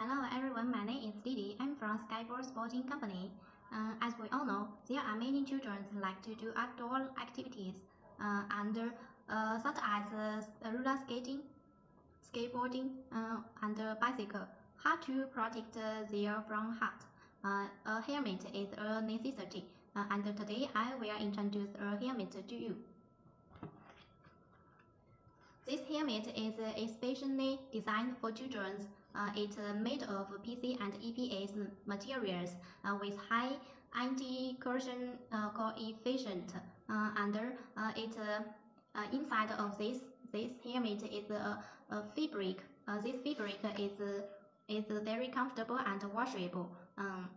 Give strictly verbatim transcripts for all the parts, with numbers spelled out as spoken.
Hello everyone, my name is Didi. I'm from Skybulls Sporting Company. Uh, as we all know, there are many children who like to do outdoor activities, uh, and, uh, such as uh, roller skating, skateboarding, uh, and bicycle. How to protect uh, their from heart? Uh, a helmet is a necessity, uh, and today I will introduce a helmet to you. This helmet is especially designed for children. Uh, it's uh, made of P C and E P S materials uh, with high anti-corrosion uh, coefficient, uh, and uh, it, uh, uh, inside of this this helmet is a, a fabric. Uh, this fabric is uh, is very comfortable and washable. Um,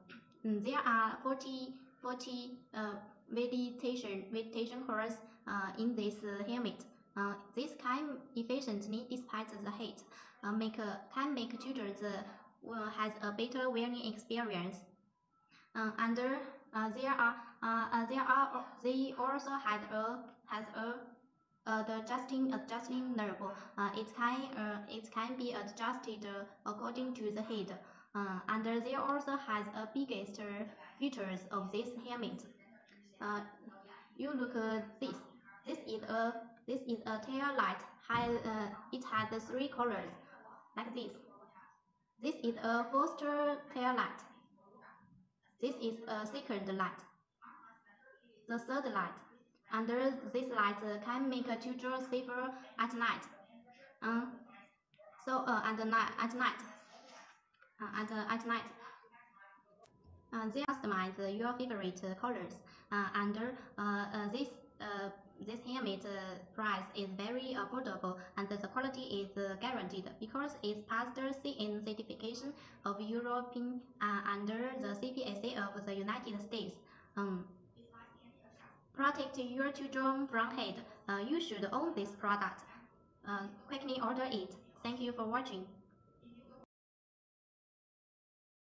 there are forty forty uh, vegetation vegetation colors uh, in this uh, helmet. Uh, this can efficiently despite the heat, uh, make uh, can make children uh, well, has a better wearing experience. Uh, and uh, there are uh, uh, there are they also has a has a uh, the adjusting adjusting nerve. Uh, it can uh, it can be adjusted uh, according to the head. Uh, and there also has a biggest features of this helmet. Uh, you look at this. This is a This is a tail light. Has, uh, it has three colors, like this. This is a first tail light. This is a second light. The third light. And this light can make children safer at night. Uh, so uh, at night, at night, uh, at uh, at night. Uh, they customize your favorite colors. Uh, and uh, uh, this. Uh, This helmet uh, price is very affordable, and the quality is uh, guaranteed because it's past C I N certification of Europe uh, under the C P S A of the United States. Um, protect your children from heat. Uh, you should own this product. Uh, quickly order it. Thank you for watching.